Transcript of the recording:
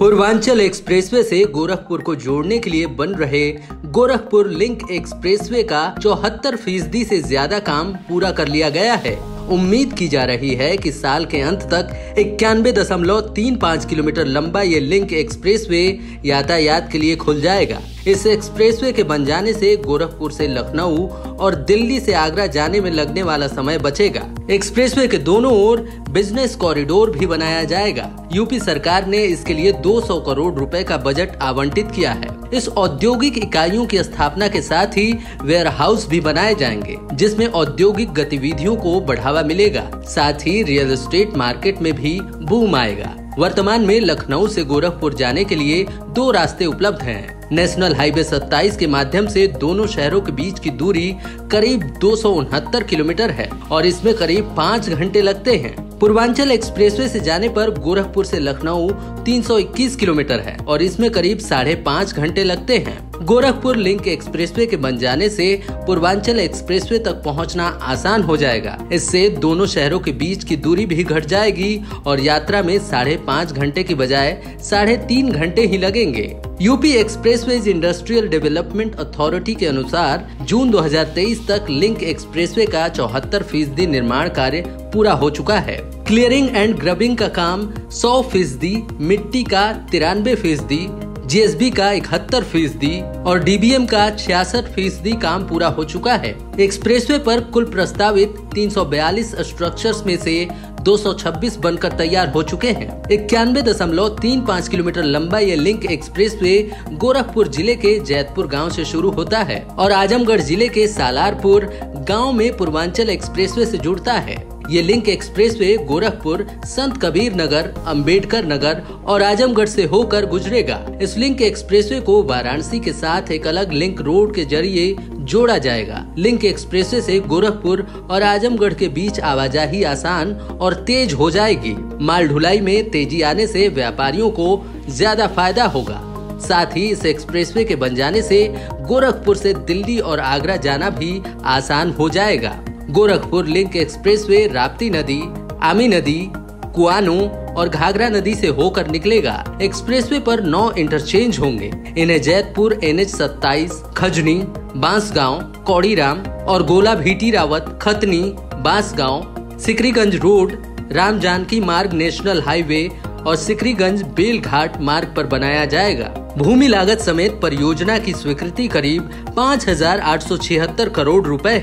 Purvanchal expressway से गोरखपुर को जोड़ने के लिए बन रहे गोरखपुर लिंक एक्सप्रेसवे का 74% से ज्यादा काम पूरा कर लिया गया है। उम्मीद की जा रही है कि साल के अंत तक 91.35 किलोमीटर लंबा ये लिंक एक्सप्रेसवे यातायात के लिए खुल जाएगा। इस एक्सप्रेसवे के बन जाने से गोरखपुर से लखनऊ और दिल्ली से आगरा जाने में लगने वाला समय बचेगा। एक्सप्रेसवे के दोनों ओर बिजनेस कॉरिडोर भी बनाया जाएगा। यूपी सरकार ने इसके लिए 200 करोड़ रुपए का बजट आवंटित किया है। इस औद्योगिक इकाइयों की स्थापना के साथ ही वेयर हाउस भी बनाए जाएंगे, जिसमें औद्योगिक गतिविधियों को बढ़ावा मिलेगा। साथ ही रियल एस्टेट मार्केट में भी बूम आएगा। वर्तमान में लखनऊ से गोरखपुर जाने के लिए 2 रास्ते उपलब्ध हैं। नेशनल हाईवे 27 के माध्यम से दोनों शहरों के बीच की दूरी करीब 269 किलोमीटर है और इसमें करीब 5 घंटे लगते हैं। पूर्वांचल एक्सप्रेसवे से जाने पर गोरखपुर से लखनऊ 321 किलोमीटर है और इसमें करीब 5.5 घंटे लगते हैं। गोरखपुर लिंक एक्सप्रेसवे के बन जाने से पूर्वांचल एक्सप्रेसवे तक पहुंचना आसान हो जाएगा। इससे दोनों शहरों के बीच की दूरी भी घट जाएगी और यात्रा में 5.5 घंटे की बजाय 3.5 घंटे ही लगेंगे। UP expressway industrial development authority के अनुसार जून 2023 तक लिंक एक्सप्रेसवे का 74% निर्माण कार्य पूरा हो चुका है। क्लियरिंग एंड ग्रबिंग का काम 100%, मिट्टी का 93%, जीएसबी का 71% और डीबीएम का 66% काम पूरा हो चुका है। एक्सप्रेसवे पर कुल प्रस्तावित 342 स्ट्रक्चर्स में से 226 बनकर तैयार हो चुके हैं। 91.35 किलोमीटर लंबा ये लिंक एक्सप्रेसवे गोरखपुर जिले के जैतपुर गांव से शुरू होता है और आजमगढ़ जिले के सालारपुर गांव में पूर्वांचल एक्सप्रेसवे से जुड़ता है। ये लिंक एक्सप्रेसवे गोरखपुर, संत कबीर नगर, अंबेडकर नगर और आजमगढ़ से होकर गुजरेगा। इस लिंक एक्सप्रेसवे को वाराणसी के साथ एक अलग लिंक रोड के जरिए जोड़ा जाएगा। लिंक एक्सप्रेसवे से गोरखपुर और आजमगढ़ के बीच आवाजाही आसान और तेज हो जाएगी। माल ढुलाई में तेजी आने से व्यापारियों को ज्यादा फायदा होगा। साथ ही इस एक्सप्रेसवे के बन जाने से गोरखपुर से दिल्ली और आगरा जाना भी आसान हो जाएगा। गोरखपुर लिंक एक्सप्रेसवे राप्ती नदी, आमी नदी, कुआनो और घाघरा नदी से होकर निकलेगा। एक्सप्रेसवे पर 9 इंटरचेंज होंगे। इन्हें जैतपुर NH 27, खजनी, बांसगांव, कौड़ी और गोला Bhiti, Rawat Khatni, Bansgaon, Sikriganj road, Ram Janki Marg, national highway और सिकरीगंज बेलघाट मार्ग पर बनाया जाएगा। भूमि लागत समेत परियोजना की स्वीकृति करीब 5,876 करोड़ रुपए।